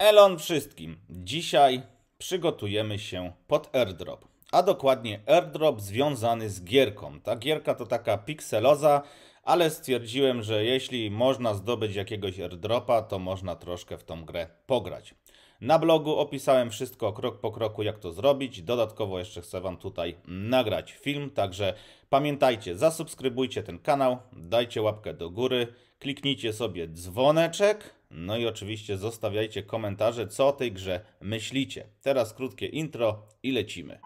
Elon wszystkim. Dzisiaj przygotujemy się pod airdrop, a dokładnie airdrop związany z gierką. Ta gierka to taka pikseloza, ale stwierdziłem, że jeśli można zdobyć jakiegoś airdropa, to można troszkę w tą grę pograć. Na blogu opisałem wszystko krok po kroku, jak to zrobić. Dodatkowo jeszcze chcę Wam tutaj nagrać film, także pamiętajcie, zasubskrybujcie ten kanał, dajcie łapkę do góry, kliknijcie sobie dzwoneczek, no i oczywiście zostawiajcie komentarze, co o tej grze myślicie. Teraz krótkie intro i lecimy.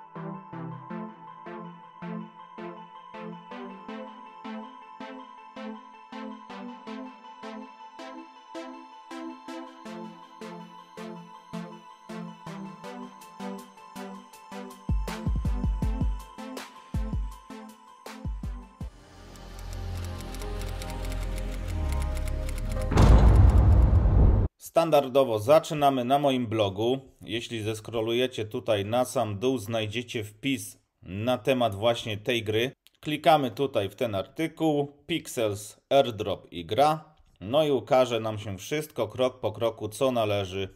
Standardowo zaczynamy na moim blogu. Jeśli zeskrolujecie tutaj na sam dół, znajdziecie wpis na temat właśnie tej gry. Klikamy tutaj w ten artykuł, Pixels, airdrop i gra. No i ukaże nam się wszystko krok po kroku, co należy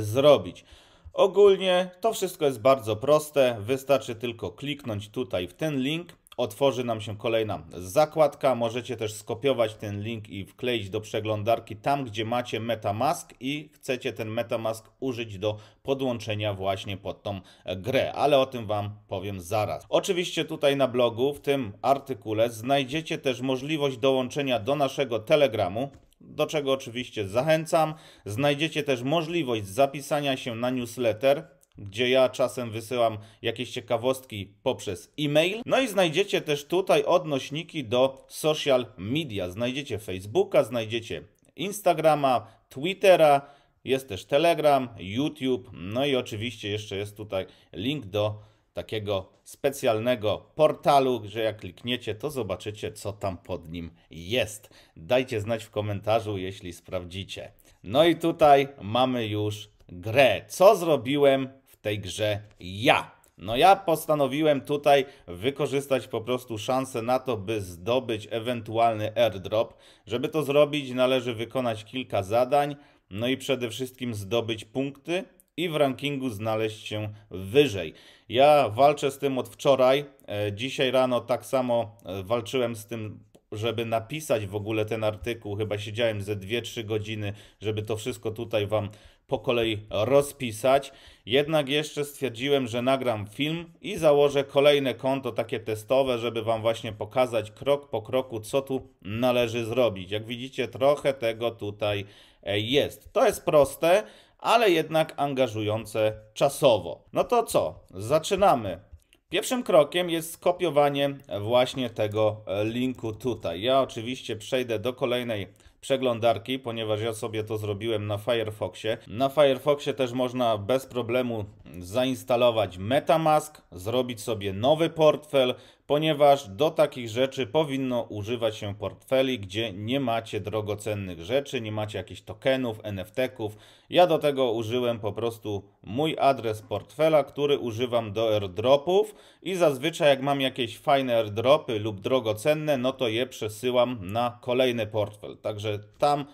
zrobić. Ogólnie to wszystko jest bardzo proste. Wystarczy tylko kliknąć tutaj w ten link. Otworzy nam się kolejna zakładka. Możecie też skopiować ten link i wkleić do przeglądarki tam, gdzie macie MetaMask i chcecie ten MetaMask użyć do podłączenia właśnie pod tą grę, ale o tym Wam powiem zaraz. Oczywiście tutaj na blogu, w tym artykule znajdziecie też możliwość dołączenia do naszego Telegramu, do czego oczywiście zachęcam. Znajdziecie też możliwość zapisania się na newsletter, gdzie ja czasem wysyłam jakieś ciekawostki poprzez e-mail. No i znajdziecie też tutaj odnośniki do social media. Znajdziecie Facebooka, znajdziecie Instagrama, Twittera, jest też Telegram, YouTube. No i oczywiście jeszcze jest tutaj link do takiego specjalnego portalu, że jak klikniecie, to zobaczycie, co tam pod nim jest. Dajcie znać w komentarzu, jeśli sprawdzicie. No i tutaj mamy już grę. Co zrobiłem w tej grze ja? No ja postanowiłem tutaj wykorzystać po prostu szansę na to, by zdobyć ewentualny airdrop. Żeby to zrobić, należy wykonać kilka zadań, no i przede wszystkim zdobyć punkty i w rankingu znaleźć się wyżej. Ja walczę z tym od wczoraj. Dzisiaj rano tak samo walczyłem z tym, żeby napisać w ogóle ten artykuł. Chyba siedziałem ze 2-3 godziny, żeby to wszystko tutaj Wam po kolei rozpisać. Jednak jeszcze stwierdziłem, że nagram film i założę kolejne konto takie testowe, żeby Wam właśnie pokazać krok po kroku, co tu należy zrobić. Jak widzicie, trochę tego tutaj jest. To jest proste, ale jednak angażujące czasowo. No to co? Zaczynamy. Pierwszym krokiem jest skopiowanie właśnie tego linku tutaj. Ja oczywiście przejdę do kolejnej przeglądarki, ponieważ ja sobie to zrobiłem na Firefoxie. Na Firefoxie też można bez problemu zainstalować MetaMask, zrobić sobie nowy portfel, ponieważ do takich rzeczy powinno używać się portfeli, gdzie nie macie drogocennych rzeczy, nie macie jakichś tokenów, NFT-ków. Ja do tego użyłem po prostu mój adres portfela, który używam do airdropów i zazwyczaj jak mam jakieś fajne airdropy lub drogocenne, no to je przesyłam na kolejny portfel. Także tam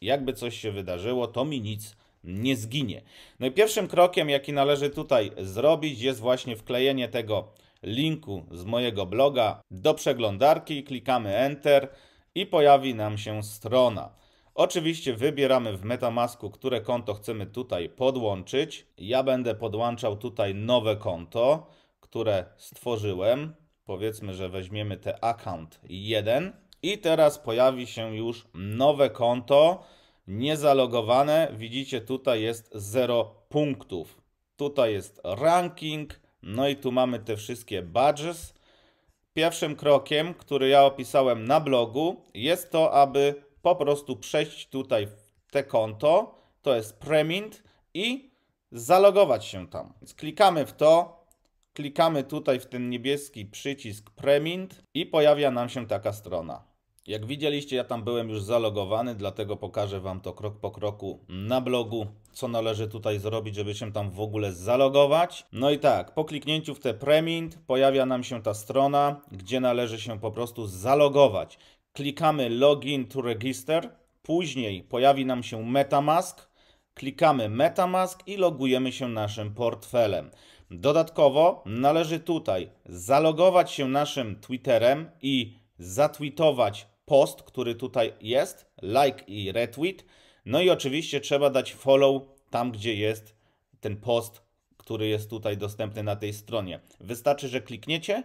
jakby coś się wydarzyło, to mi nic nie zginie. No i pierwszym krokiem, jaki należy tutaj zrobić, jest właśnie wklejenie tego linku z mojego bloga do przeglądarki, klikamy Enter i pojawi nam się strona. Oczywiście wybieramy w MetaMasku, które konto chcemy tutaj podłączyć. Ja będę podłączał tutaj nowe konto, które stworzyłem. Powiedzmy, że weźmiemy te account 1 i teraz pojawi się już nowe konto, niezalogowane. Widzicie, tutaj jest 0 punktów. Tutaj jest ranking. No i tu mamy te wszystkie badges. Pierwszym krokiem, który ja opisałem na blogu, jest to, aby po prostu przejść tutaj w te konto, to jest Premint i zalogować się tam. Więc klikamy w to, klikamy tutaj w ten niebieski przycisk Premint i pojawia nam się taka strona. Jak widzieliście, ja tam byłem już zalogowany, dlatego pokażę Wam to krok po kroku na blogu, co należy tutaj zrobić, żeby się tam w ogóle zalogować. No i tak, po kliknięciu w te Premint pojawia nam się ta strona, gdzie należy się po prostu zalogować. Klikamy Login to Register, później pojawi nam się MetaMask, Klikamy MetaMask i logujemy się naszym portfelem. Dodatkowo należy tutaj zalogować się naszym Twitterem i zatweetować post, który tutaj jest, like i retweet. No i oczywiście trzeba dać follow tam, gdzie jest ten post, który jest tutaj dostępny na tej stronie. Wystarczy, że klikniecie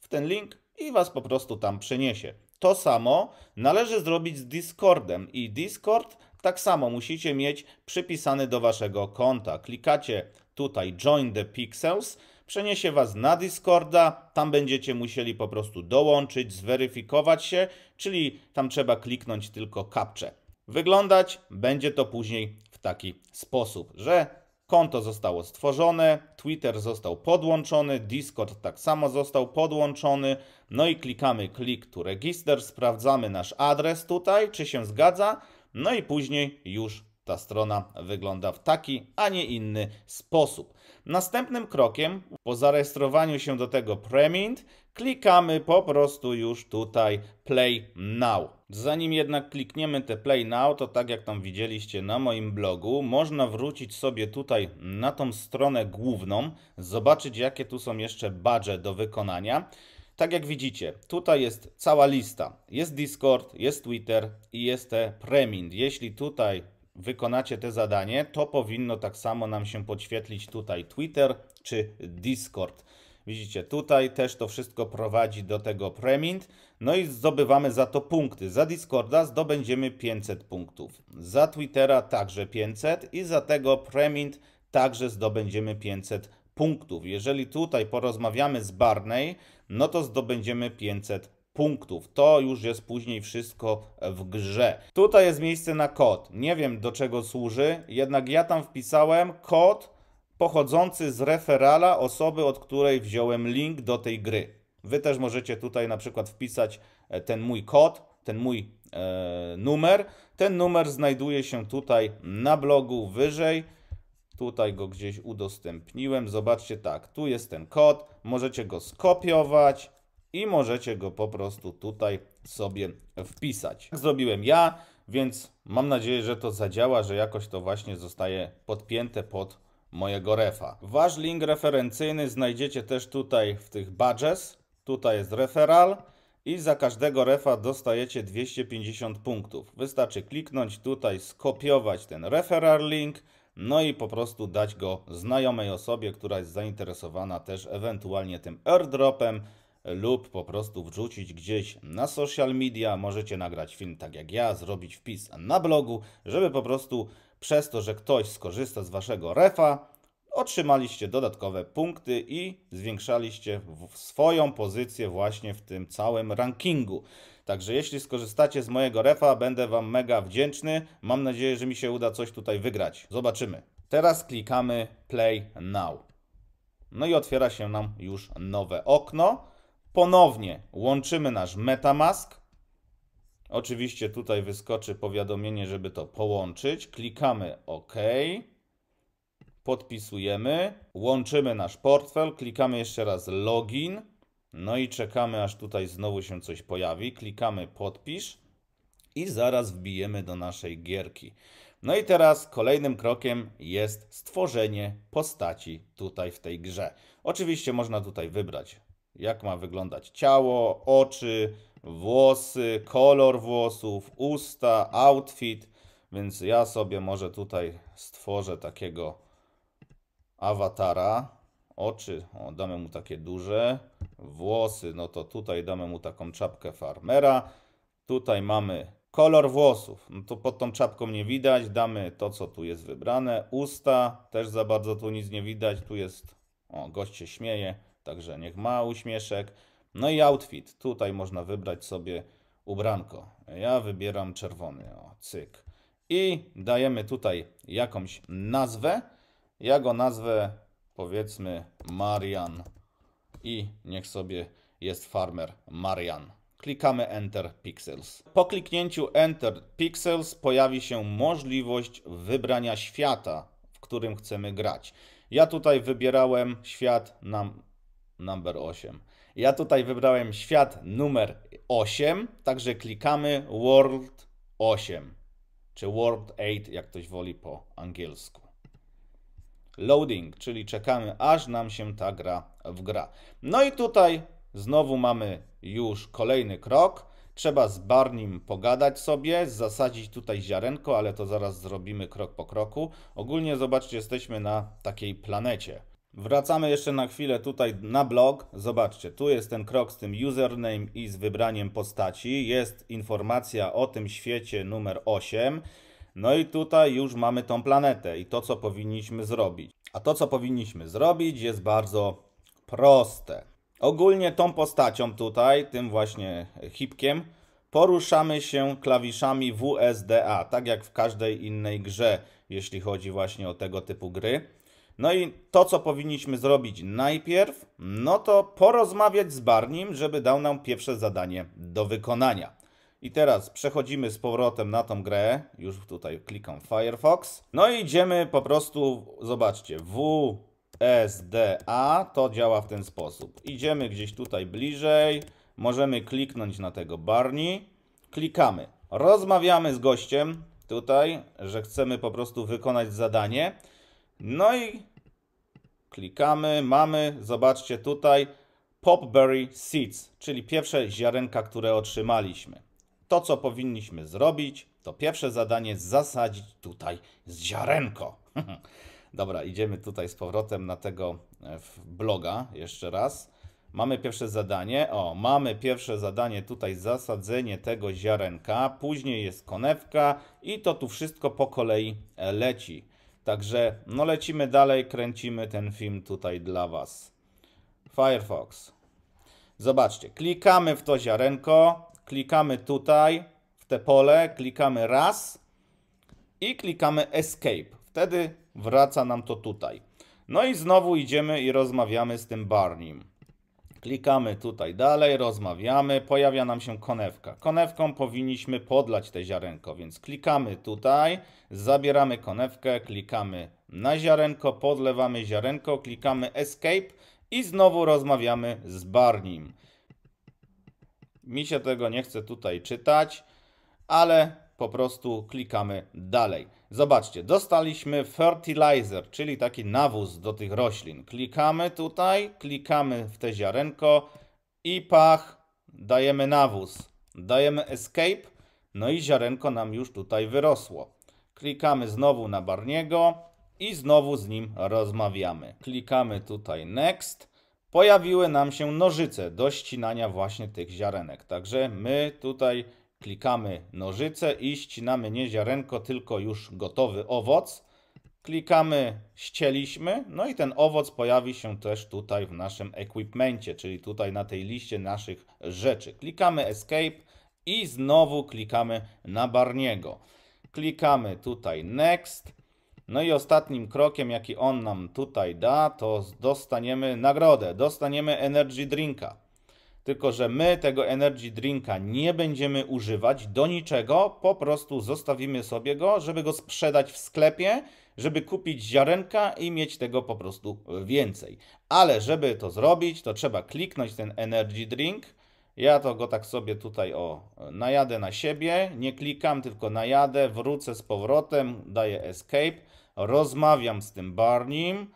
w ten link i Was po prostu tam przeniesie. To samo należy zrobić z Discordem i Discord tak samo musicie mieć przypisany do Waszego konta. Klikacie tutaj Join the Pixels, przeniesie Was na Discorda, tam będziecie musieli po prostu dołączyć, zweryfikować się, czyli tam trzeba kliknąć tylko CAPTCHE. Wyglądać będzie to później w taki sposób, że konto zostało stworzone, Twitter został podłączony, Discord tak samo został podłączony, no i klikamy Click to Register, sprawdzamy nasz adres tutaj, czy się zgadza, no i później już ta strona wygląda w taki, a nie inny sposób. Następnym krokiem, po zarejestrowaniu się do tego Premint, klikamy po prostu już tutaj Play Now. Zanim jednak klikniemy te Play Now, to tak jak tam widzieliście na moim blogu, można wrócić sobie tutaj na tą stronę główną, zobaczyć jakie tu są jeszcze badże do wykonania. Tak jak widzicie, tutaj jest cała lista. Jest Discord, jest Twitter i jest Premint. Jeśli tutaj wykonacie te zadanie, to powinno tak samo nam się podświetlić tutaj Twitter czy Discord. Widzicie, tutaj też to wszystko prowadzi do tego Premint. No i zdobywamy za to punkty. Za Discorda zdobędziemy 500 punktów. Za Twittera także 500 i za tego Premint także zdobędziemy 500 punktów. Jeżeli tutaj porozmawiamy z Barney, no to zdobędziemy 500 punktów. To już jest później wszystko w grze. Tutaj jest miejsce na kod. Nie wiem do czego służy, jednak ja tam wpisałem kod pochodzący z referala osoby, od której wziąłem link do tej gry. Wy też możecie tutaj na przykład wpisać ten mój kod, ten mój numer. Ten numer znajduje się tutaj na blogu wyżej. Tutaj go gdzieś udostępniłem. Zobaczcie tak, tu jest ten kod. Możecie go skopiować i możecie go po prostu tutaj sobie wpisać. Tak zrobiłem ja, więc mam nadzieję, że to zadziała, że jakoś to właśnie zostaje podpięte pod mojego refa. Wasz link referencyjny znajdziecie też tutaj w tych badges. Tutaj jest referral i za każdego refa dostajecie 250 punktów. Wystarczy kliknąć tutaj, skopiować ten referral link, no i po prostu dać go znajomej osobie, która jest zainteresowana też ewentualnie tym airdropem lub po prostu wrzucić gdzieś na social media. Możecie nagrać film tak jak ja, zrobić wpis na blogu, żeby po prostu przez to, że ktoś skorzysta z Waszego refa, otrzymaliście dodatkowe punkty i zwiększaliście swoją pozycję właśnie w tym całym rankingu. Także jeśli skorzystacie z mojego refa, będę Wam mega wdzięczny. Mam nadzieję, że mi się uda coś tutaj wygrać. Zobaczymy. Teraz klikamy Play Now. No i otwiera się nam już nowe okno. Ponownie łączymy nasz MetaMask. Oczywiście tutaj wyskoczy powiadomienie, żeby to połączyć. Klikamy OK. Podpisujemy. Łączymy nasz portfel. Klikamy jeszcze raz Login. No i czekamy, aż tutaj znowu się coś pojawi. Klikamy Podpisz. I zaraz wbijemy do naszej gierki. No i teraz kolejnym krokiem jest stworzenie postaci tutaj w tej grze. Oczywiście można tutaj wybrać, jak ma wyglądać ciało, oczy, włosy, kolor włosów, usta, outfit. Więc ja sobie może tutaj stworzę takiego awatara. Oczy, o, damy mu takie duże. Włosy, no to tutaj damy mu taką czapkę farmera. Tutaj mamy kolor włosów. No to pod tą czapką nie widać. Damy to, co tu jest wybrane. Usta, też za bardzo tu nic nie widać. Tu jest, o, gość się śmieje. Także niech ma uśmieszek. No i outfit. Tutaj można wybrać sobie ubranko. Ja wybieram czerwony. O, cyk. I dajemy tutaj jakąś nazwę. Ja go nazwę, powiedzmy, Marian. I niech sobie jest farmer Marian. Klikamy Enter Pixels. Po kliknięciu Enter Pixels pojawi się możliwość wybrania świata, w którym chcemy grać. Ja tutaj wybierałem świat Number 8. Ja tutaj wybrałem świat numer 8, także klikamy World 8. czy World Aid, jak ktoś woli po angielsku. Loading, czyli czekamy, aż nam się ta gra wgra. No i tutaj znowu mamy już kolejny krok. Trzeba z Barnim pogadać sobie, zasadzić tutaj ziarenko, ale to zaraz zrobimy krok po kroku. Ogólnie zobaczcie, jesteśmy na takiej planecie. Wracamy jeszcze na chwilę tutaj na blog. Zobaczcie, tu jest ten krok z tym username i z wybraniem postaci. Jest informacja o tym świecie numer 8. No i tutaj już mamy tą planetę i to, co powinniśmy zrobić. A to, co powinniśmy zrobić, jest bardzo proste. Ogólnie tą postacią tutaj, tym właśnie hipkiem, poruszamy się klawiszami WSDA, tak jak w każdej innej grze, jeśli chodzi właśnie o tego typu gry. No i to, co powinniśmy zrobić najpierw, no to porozmawiać z Barnim, żeby dał nam pierwsze zadanie do wykonania. I teraz przechodzimy z powrotem na tą grę, już tutaj klikam Firefox, no i idziemy po prostu, zobaczcie, WSDA, to działa w ten sposób. Idziemy gdzieś tutaj bliżej, możemy kliknąć na tego Barni, klikamy, rozmawiamy z gościem tutaj, że chcemy po prostu wykonać zadanie, no i klikamy, mamy, zobaczcie tutaj, Popberry Seeds, czyli pierwsze ziarenka, które otrzymaliśmy. To, co powinniśmy zrobić, to pierwsze zadanie zasadzić tutaj z ziarenko. Dobra, idziemy tutaj z powrotem na tego bloga jeszcze raz. Mamy pierwsze zadanie. O, mamy pierwsze zadanie tutaj, zasadzenie tego ziarenka. Później jest konewka i to tu wszystko po kolei leci. Także no lecimy dalej, kręcimy ten film tutaj dla Was. Firefox. Zobaczcie, klikamy w to ziarenko, klikamy tutaj w te pole, klikamy raz i klikamy Escape. Wtedy wraca nam to tutaj. No i znowu idziemy i rozmawiamy z tym Barnim. Klikamy tutaj dalej, rozmawiamy, pojawia nam się konewka. Konewką powinniśmy podlać te ziarenko, więc klikamy tutaj, zabieramy konewkę, klikamy na ziarenko, podlewamy ziarenko, klikamy Escape i znowu rozmawiamy z Barnim. Mi się tego nie chce tutaj czytać, ale po prostu klikamy dalej. Zobaczcie, dostaliśmy fertilizer, czyli taki nawóz do tych roślin. Klikamy tutaj, klikamy w te ziarenko i pach, dajemy nawóz. Dajemy escape, no i ziarenko nam już tutaj wyrosło. Klikamy znowu na Barniego i znowu z nim rozmawiamy. Klikamy tutaj next. Pojawiły nam się nożyce do ścinania właśnie tych ziarenek. Także my tutaj klikamy nożyce i ścinamy nie ziarenko, tylko już gotowy owoc. Klikamy ścieliśmy, no i ten owoc pojawi się też tutaj w naszym equipmencie, czyli tutaj na tej liście naszych rzeczy. Klikamy escape i znowu klikamy na Barniego. Klikamy tutaj next. No i ostatnim krokiem, jaki on nam tutaj da, to dostaniemy nagrodę, dostaniemy energy drinka. Tylko że my tego energy drinka nie będziemy używać do niczego, po prostu zostawimy sobie go, żeby go sprzedać w sklepie, żeby kupić ziarenka i mieć tego po prostu więcej. Ale żeby to zrobić, to trzeba kliknąć ten energy drink. Ja to go tak sobie tutaj najadę na siebie, nie klikam, tylko najadę, wrócę z powrotem, daję escape, rozmawiam z tym Barnim,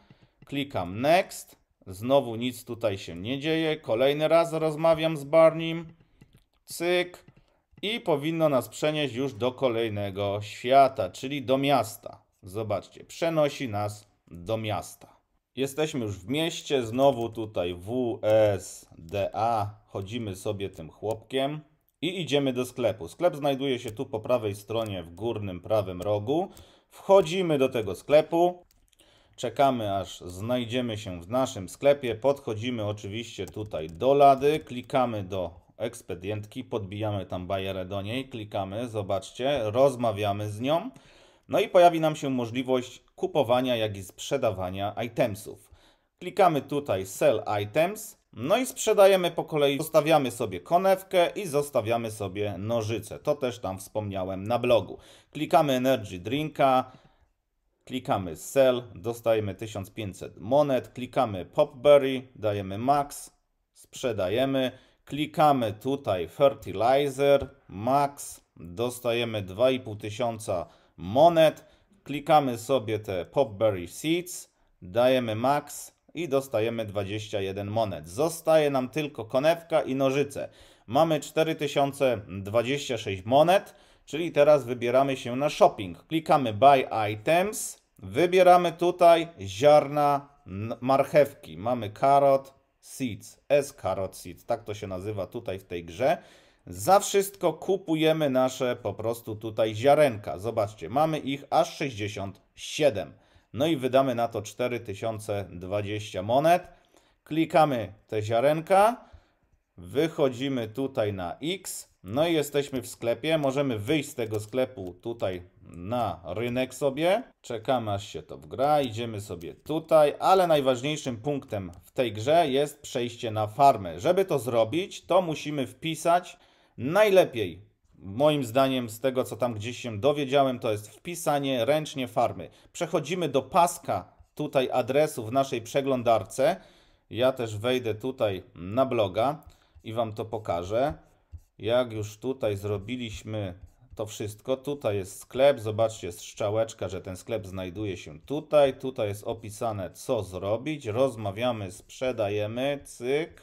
klikam next, znowu nic tutaj się nie dzieje, kolejny raz rozmawiam z Barnim, cyk i powinno nas przenieść już do kolejnego świata, czyli do miasta. Zobaczcie, przenosi nas do miasta. Jesteśmy już w mieście, znowu tutaj WSDA, chodzimy sobie tym chłopkiem i idziemy do sklepu. Sklep znajduje się tu po prawej stronie w górnym prawym rogu. Wchodzimy do tego sklepu, czekamy aż znajdziemy się w naszym sklepie, podchodzimy oczywiście tutaj do lady, klikamy do ekspedientki, podbijamy tam bajerę do niej, klikamy, zobaczcie, rozmawiamy z nią. No i pojawi nam się możliwość kupowania, jak i sprzedawania itemsów. Klikamy tutaj Sell Items, no i sprzedajemy po kolei, zostawiamy sobie konewkę i zostawiamy sobie nożyce. To też tam wspomniałem na blogu. Klikamy Energy Drinka, klikamy Sell, dostajemy 1500 monet, klikamy Popberry, dajemy Max, sprzedajemy, klikamy tutaj Fertilizer, Max, dostajemy 2500 monet, klikamy sobie te Popberry Seeds, dajemy max i dostajemy 21 monet. Zostaje nam tylko konewka i nożyce. Mamy 4026 monet, czyli teraz wybieramy się na shopping. Klikamy Buy Items, wybieramy tutaj ziarna marchewki. Mamy Carrot Seeds, S-Carrot Seeds, tak to się nazywa tutaj w tej grze. Za wszystko kupujemy nasze po prostu tutaj ziarenka. Zobaczcie, mamy ich aż 67. No i wydamy na to 4020 monet. Klikamy te ziarenka, wychodzimy tutaj na X, no i jesteśmy w sklepie. Możemy wyjść z tego sklepu tutaj na rynek sobie. Czekamy aż się to wgra, idziemy sobie tutaj, ale najważniejszym punktem w tej grze jest przejście na farmę. Żeby to zrobić, to musimy wpisać najlepiej. Moim zdaniem, z tego co tam gdzieś się dowiedziałem, to jest wpisanie ręcznie farmy. Przechodzimy do paska tutaj adresu w naszej przeglądarce. Ja też wejdę tutaj na bloga i Wam to pokażę. Jak już tutaj zrobiliśmy to wszystko, tutaj jest sklep, zobaczcie strzałeczka, że ten sklep znajduje się tutaj. Tutaj jest opisane co zrobić, rozmawiamy, sprzedajemy, cyk.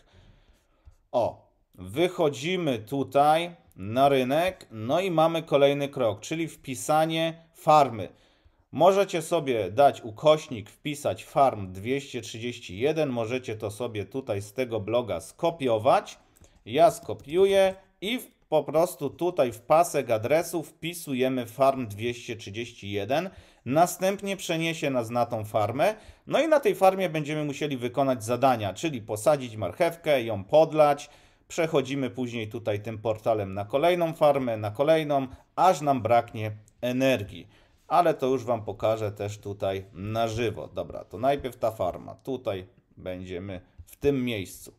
O, wychodzimy tutaj na rynek, no i mamy kolejny krok, czyli wpisanie farmy. Możecie sobie dać ukośnik, wpisać farm 231, możecie to sobie tutaj z tego bloga skopiować. Ja skopiuję i po prostu tutaj w pasek adresu wpisujemy farm 231. Następnie przeniesie nas na tą farmę. No i na tej farmie będziemy musieli wykonać zadania, czyli posadzić marchewkę, ją podlać. Przechodzimy później tutaj tym portalem na kolejną farmę, na kolejną, aż nam braknie energii. Ale to już Wam pokażę też tutaj na żywo. Dobra, to najpierw ta farma. Tutaj będziemy w tym miejscu.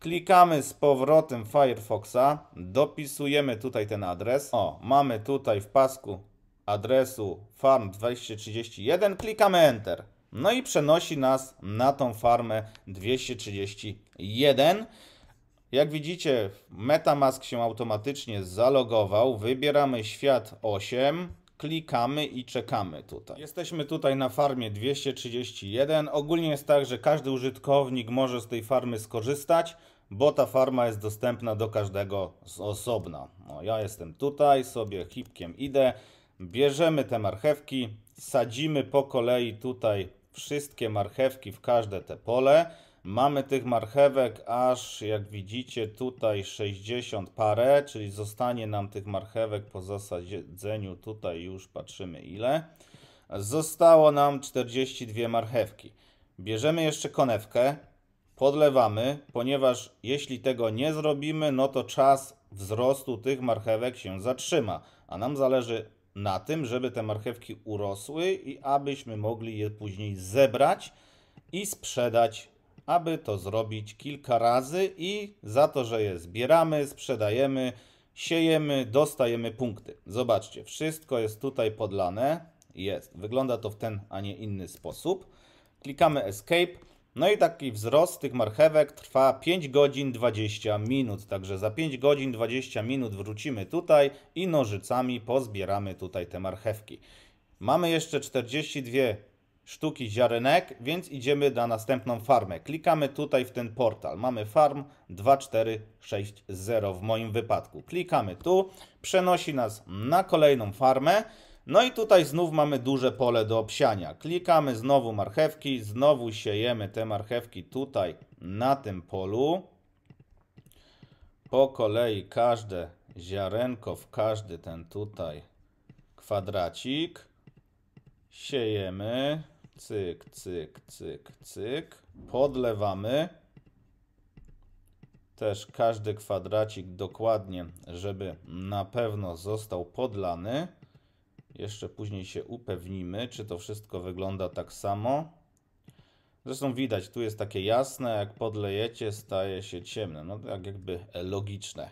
Klikamy z powrotem Firefoxa, dopisujemy tutaj ten adres. O, mamy tutaj w pasku adresu farm 231, klikamy Enter. No i przenosi nas na tą farmę 231. Jak widzicie, MetaMask się automatycznie zalogował. Wybieramy świat 8, klikamy i czekamy tutaj. Jesteśmy tutaj na farmie 231. Ogólnie jest tak, że każdy użytkownik może z tej farmy skorzystać, bo ta farma jest dostępna do każdego z osobna. No, ja jestem tutaj, sobie hipkiem idę, bierzemy te marchewki, sadzimy po kolei tutaj wszystkie marchewki w każde te pole. Mamy tych marchewek aż, jak widzicie, tutaj 60 parę, czyli zostanie nam tych marchewek po zasadzeniu, tutaj już patrzymy ile. Zostało nam 42 marchewki. Bierzemy jeszcze konewkę, podlewamy, ponieważ jeśli tego nie zrobimy, no to czas wzrostu tych marchewek się zatrzyma. A nam zależy na tym, żeby te marchewki urosły i abyśmy mogli je później zebrać i sprzedać, aby to zrobić kilka razy i za to, że je zbieramy, sprzedajemy, siejemy, dostajemy punkty. Zobaczcie, wszystko jest tutaj podlane. Jest. Wygląda to w ten, a nie inny sposób. Klikamy Escape. No i taki wzrost tych marchewek trwa 5 godzin 20 minut. Także za 5 godzin 20 minut wrócimy tutaj i nożycami pozbieramy tutaj te marchewki. Mamy jeszcze 42 sztuki ziarenek, więc idziemy na następną farmę. Klikamy tutaj w ten portal. Mamy farm 2460 w moim wypadku. Klikamy tu, przenosi nas na kolejną farmę. No i tutaj znów mamy duże pole do obsiania. Klikamy znowu marchewki, znowu siejemy te marchewki tutaj na tym polu. Po kolei każde ziarenko w każdy ten tutaj kwadracik. Siejemy. Cyk, cyk, cyk, cyk. Podlewamy. Też każdy kwadracik dokładnie, żeby na pewno został podlany. Jeszcze później się upewnimy, czy to wszystko wygląda tak samo. Zresztą widać, tu jest takie jasne, jak podlejecie, staje się ciemne. No tak jakby logiczne.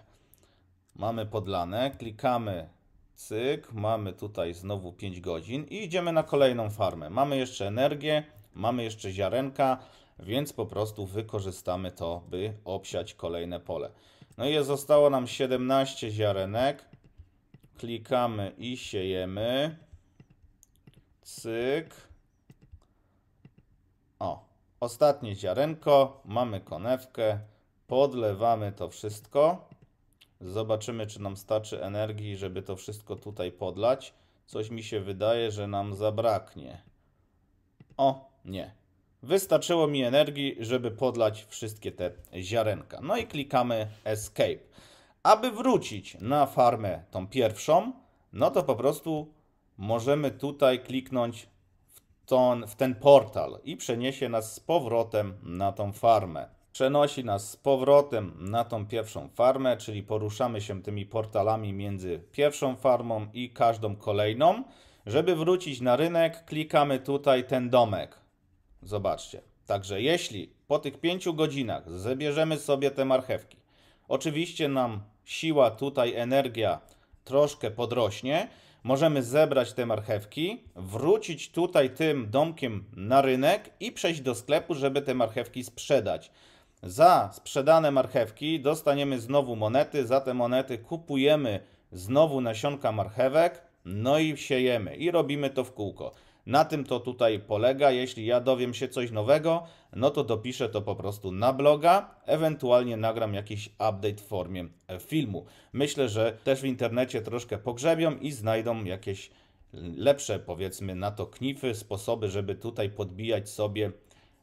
Mamy podlane, klikamy. Cyk, mamy tutaj znowu 5 godzin i idziemy na kolejną farmę. Mamy jeszcze energię, mamy jeszcze ziarenka, więc po prostu wykorzystamy to, by obsiać kolejne pole. No i zostało nam 17 ziarenek, Klikamy i siejemy. Cyk. O, ostatnie ziarenko. Mamy konewkę. Podlewamy to wszystko. Zobaczymy, czy nam starczy energii, żeby to wszystko tutaj podlać. Coś mi się wydaje, że nam zabraknie. O, nie. Wystarczyło mi energii, żeby podlać wszystkie te ziarenka. No i klikamy Escape. Aby wrócić na farmę tą pierwszą, no to po prostu możemy tutaj kliknąć w ten portal i przeniesie nas z powrotem na tą farmę. Przenosi nas z powrotem na tą pierwszą farmę, czyli poruszamy się tymi portalami między pierwszą farmą i każdą kolejną. Żeby wrócić na rynek, klikamy tutaj ten domek. Zobaczcie. Także jeśli po tych 5 godzinach zbierzemy sobie te marchewki, oczywiście nam siła tutaj, energia troszkę podrośnie, możemy zebrać te marchewki, wrócić tutaj tym domkiem na rynek i przejść do sklepu, żeby te marchewki sprzedać. Za sprzedane marchewki dostaniemy znowu monety, za te monety kupujemy znowu nasionka marchewek, no i siejemy i robimy to w kółko. Na tym to tutaj polega. Jeśli ja dowiem się coś nowego, no to dopiszę to po prostu na bloga, ewentualnie nagram jakiś update w formie filmu. Myślę, że też w internecie troszkę pogrzebią i znajdą jakieś lepsze, powiedzmy na to, knify, sposoby, żeby tutaj podbijać sobie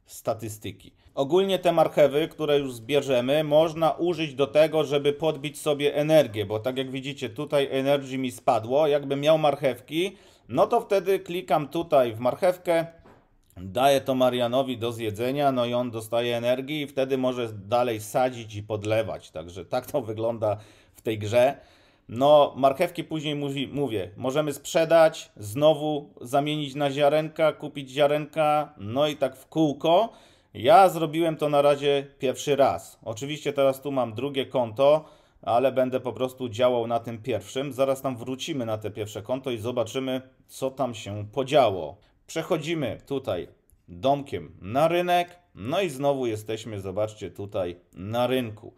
statystyki. Ogólnie te marchewy, które już zbierzemy, można użyć do tego, żeby podbić sobie energię, bo tak jak widzicie tutaj energii mi spadło, jakbym miał marchewki, no to wtedy klikam tutaj w marchewkę, daję to Marianowi do zjedzenia, no i on dostaje energii i wtedy może dalej sadzić i podlewać. Także tak to wygląda w tej grze. No marchewki później, mówię, możemy sprzedać, znowu zamienić na ziarenka, kupić ziarenka, no i tak w kółko. Ja zrobiłem to na razie pierwszy raz. Oczywiście teraz tu mam drugie konto, ale będę po prostu działał na tym pierwszym. Zaraz tam wrócimy na te pierwsze konto i zobaczymy, co tam się podziało. Przechodzimy tutaj domkiem na rynek, no i znowu jesteśmy, zobaczcie, tutaj na rynku.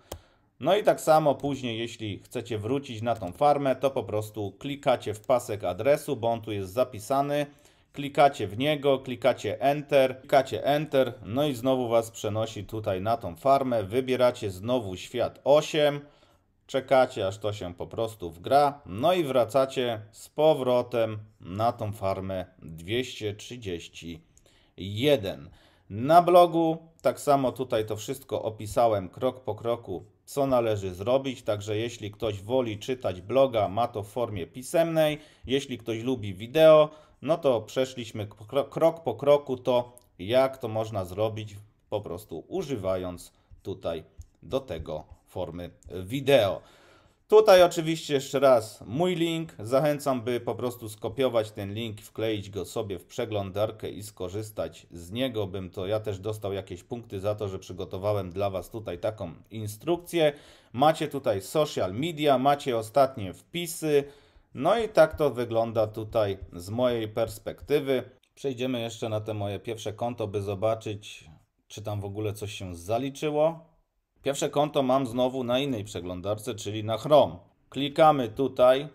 No i tak samo później, jeśli chcecie wrócić na tą farmę, to po prostu klikacie w pasek adresu, bo on tu jest zapisany. Klikacie w niego, klikacie Enter, no i znowu Was przenosi tutaj na tą farmę. Wybieracie znowu świat 8. Czekacie, aż to się po prostu wgra, no i wracacie z powrotem na tą farmę 231. Na blogu tak samo tutaj to wszystko opisałem krok po kroku, co należy zrobić, także jeśli ktoś woli czytać bloga, ma to w formie pisemnej, jeśli ktoś lubi wideo, no to przeszliśmy krok po kroku to, jak to można zrobić, po prostu używając tutaj do tego formy wideo. Tutaj oczywiście jeszcze raz mój link. Zachęcam, by po prostu skopiować ten link, wkleić go sobie w przeglądarkę i skorzystać z niego. Bym to ja też dostał jakieś punkty za to, że przygotowałem dla Was tutaj taką instrukcję. Macie tutaj social media, macie ostatnie wpisy. No i tak to wygląda tutaj z mojej perspektywy. Przejdziemy jeszcze na te moje pierwsze konto, by zobaczyć, czy tam w ogóle coś się zaliczyło. Pierwsze konto mam znowu na innej przeglądarce, czyli na Chrome. Klikamy tutaj,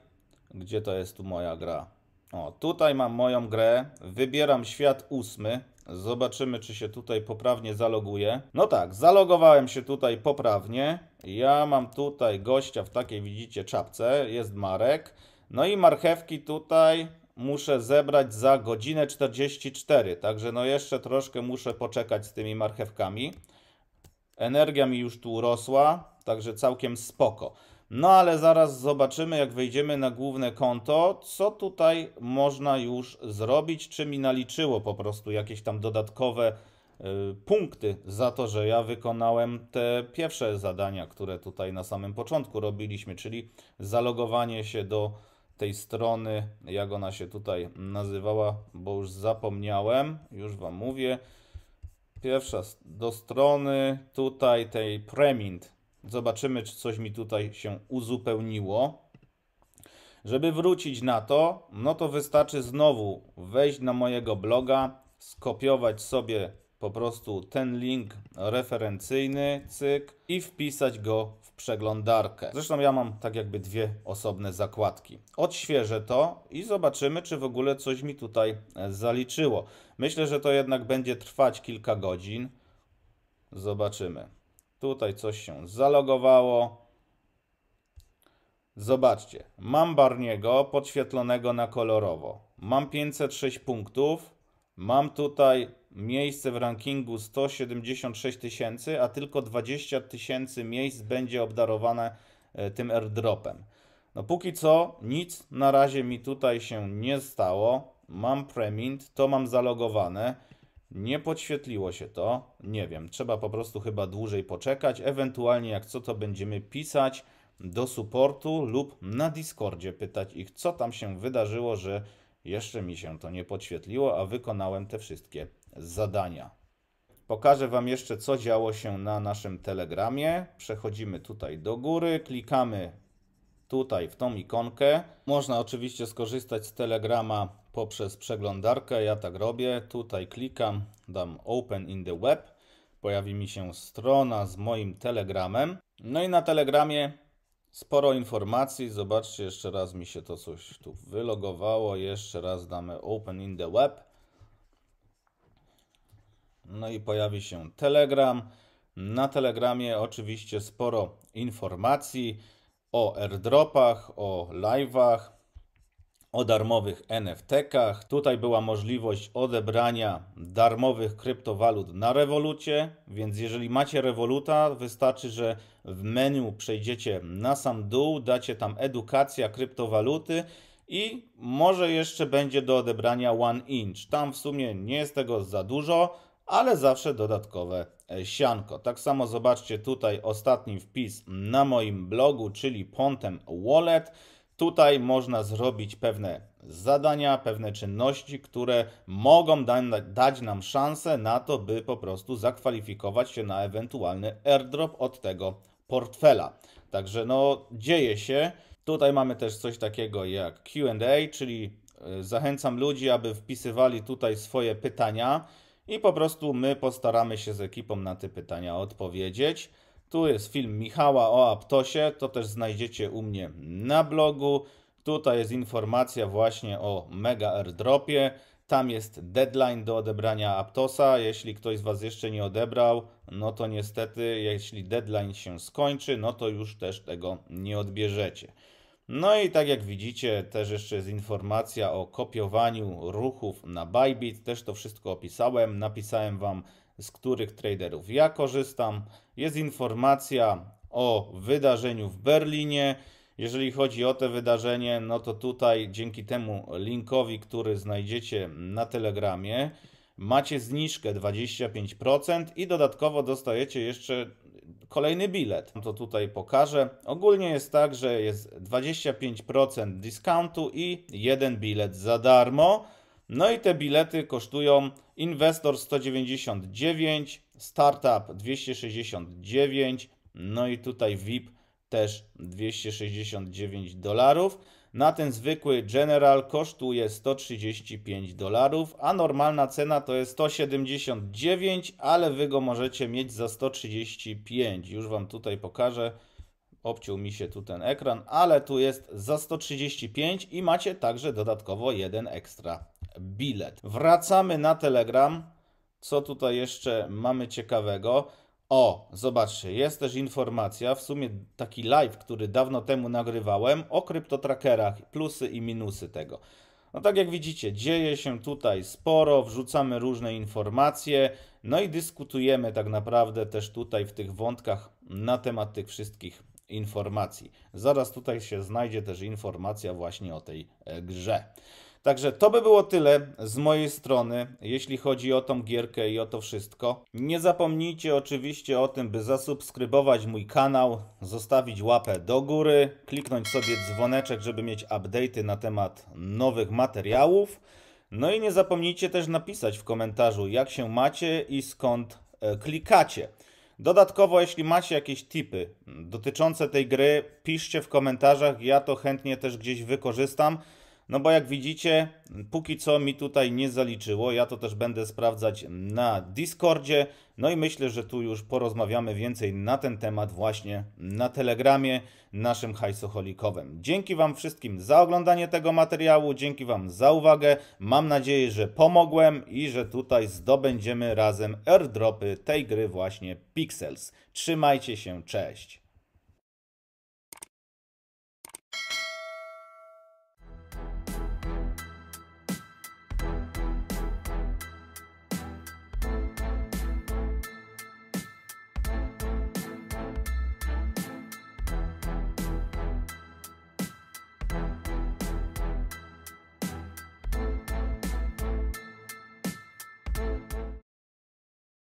gdzie to jest tu moja gra. O, tutaj mam moją grę, wybieram świat 8. Zobaczymy, czy się tutaj poprawnie zaloguję. No tak, zalogowałem się tutaj poprawnie. Ja mam tutaj gościa w takiej, widzicie, czapce, jest Marek. No i marchewki tutaj muszę zebrać za godzinę 44, także no jeszcze troszkę muszę poczekać z tymi marchewkami. Energia mi już tu rosła, także całkiem spoko. No ale zaraz zobaczymy, jak wejdziemy na główne konto, co tutaj można już zrobić, czy mi naliczyło po prostu jakieś tam dodatkowe punkty za to, że ja wykonałem te pierwsze zadania, które tutaj na samym początku robiliśmy, czyli zalogowanie się do tej strony, jak ona się tutaj nazywała, bo już zapomniałem, już Wam mówię. Pierwsza do strony tutaj tej Premint. Zobaczymy, czy coś mi tutaj się uzupełniło. Żeby wrócić na to, no to wystarczy znowu wejść na mojego bloga, skopiować sobie po prostu ten link referencyjny, cyk, i wpisać go w przeglądarkę. Zresztą ja mam tak jakby dwie osobne zakładki. Odświeżę to i zobaczymy, czy w ogóle coś mi tutaj zaliczyło. Myślę, że to jednak będzie trwać kilka godzin. Zobaczymy. Tutaj coś się zalogowało. Zobaczcie, mam Barniego podświetlonego na kolorowo. Mam 506 punktów. Mam tutaj miejsce w rankingu 176 tysięcy, a tylko 20 tysięcy miejsc będzie obdarowane tym airdropem. No póki co nic na razie mi tutaj się nie stało. Mam Premint, to mam zalogowane. Nie podświetliło się to. Nie wiem, trzeba po prostu chyba dłużej poczekać. Ewentualnie jak co to będziemy pisać do supportu lub na Discordzie pytać ich, co tam się wydarzyło, że jeszcze mi się to nie podświetliło, a wykonałem te wszystkie zadania. Pokażę Wam jeszcze, co działo się na naszym Telegramie. Przechodzimy tutaj do góry, klikamy tutaj w tą ikonkę. Można oczywiście skorzystać z Telegrama poprzez przeglądarkę. Ja tak robię. Tutaj klikam, dam Open in the Web. Pojawi mi się strona z moim Telegramem. No i na Telegramie sporo informacji. Zobaczcie, jeszcze raz mi się to coś tu wylogowało. Jeszcze raz damy Open in the Web. No i pojawi się Telegram. Na Telegramie oczywiście sporo informacji o airdropach, o live'ach, o darmowych NFT-kach. Tutaj była możliwość odebrania darmowych kryptowalut na Revolucie, więc jeżeli macie Revoluta, wystarczy, że w menu przejdziecie na sam dół, dacie tam edukacja kryptowaluty i może jeszcze będzie do odebrania One Inch. Tam w sumie nie jest tego za dużo, ale zawsze dodatkowe sianko. Tak samo zobaczcie tutaj ostatni wpis na moim blogu, czyli Pontem Wallet. Tutaj można zrobić pewne zadania, pewne czynności, które mogą dać nam szansę na to, by po prostu zakwalifikować się na ewentualny airdrop od tego portfela. Także no, dzieje się. Tutaj mamy też coś takiego jak Q&A, czyli zachęcam ludzi, aby wpisywali tutaj swoje pytania i po prostu my postaramy się z ekipą na te pytania odpowiedzieć. Tu jest film Michała o Aptosie, to też znajdziecie u mnie na blogu. Tutaj jest informacja właśnie o mega airdropie. Tam jest deadline do odebrania Aptosa. Jeśli ktoś z Was jeszcze nie odebrał, no to niestety, jeśli deadline się skończy, no to już też tego nie odbierzecie. No i tak jak widzicie, też jeszcze jest informacja o kopiowaniu ruchów na Bybit. Też to wszystko opisałem, napisałem Wam, z których traderów ja korzystam. Jest informacja o wydarzeniu w Berlinie. Jeżeli chodzi o to wydarzenie, no to tutaj dzięki temu linkowi, który znajdziecie na Telegramie, macie zniżkę 25% i dodatkowo dostajecie jeszcze kolejny bilet. To tutaj pokażę. Ogólnie jest tak, że jest 25% dyskontu i jeden bilet za darmo. No i te bilety kosztują Inwestor 199, Startup 269, no i tutaj VIP też $269. Na ten zwykły General kosztuje $135, a normalna cena to jest 179, ale Wy go możecie mieć za 135. Już Wam tutaj pokażę. Obciął mi się tu ten ekran, ale tu jest za 135 i macie także dodatkowo jeden ekstra bilet. Wracamy na Telegram. Co tutaj jeszcze mamy ciekawego? O, zobaczcie, jest też informacja, w sumie taki live, który dawno temu nagrywałem, o kryptotrackerach, plusy i minusy tego. No tak jak widzicie, dzieje się tutaj sporo, wrzucamy różne informacje, no i dyskutujemy tak naprawdę też tutaj w tych wątkach na temat tych wszystkich informacji. Zaraz tutaj się znajdzie też informacja właśnie o tej grze. Także to by było tyle z mojej strony, jeśli chodzi o tą gierkę i o to wszystko. Nie zapomnijcie oczywiście o tym, by zasubskrybować mój kanał, zostawić łapę do góry, kliknąć sobie dzwoneczek, żeby mieć update'y na temat nowych materiałów. No i nie zapomnijcie też napisać w komentarzu, jak się macie i skąd klikacie. Dodatkowo, jeśli macie jakieś tipy dotyczące tej gry, piszcie w komentarzach, ja to chętnie też gdzieś wykorzystam. No bo jak widzicie, póki co mi tutaj nie zaliczyło. Ja to też będę sprawdzać na Discordzie. No i myślę, że tu już porozmawiamy więcej na ten temat właśnie na Telegramie naszym hajsoholikowym. Dzięki Wam wszystkim za oglądanie tego materiału. Dzięki Wam za uwagę. Mam nadzieję, że pomogłem i że tutaj zdobędziemy razem airdropy tej gry właśnie Pixels. Trzymajcie się, cześć!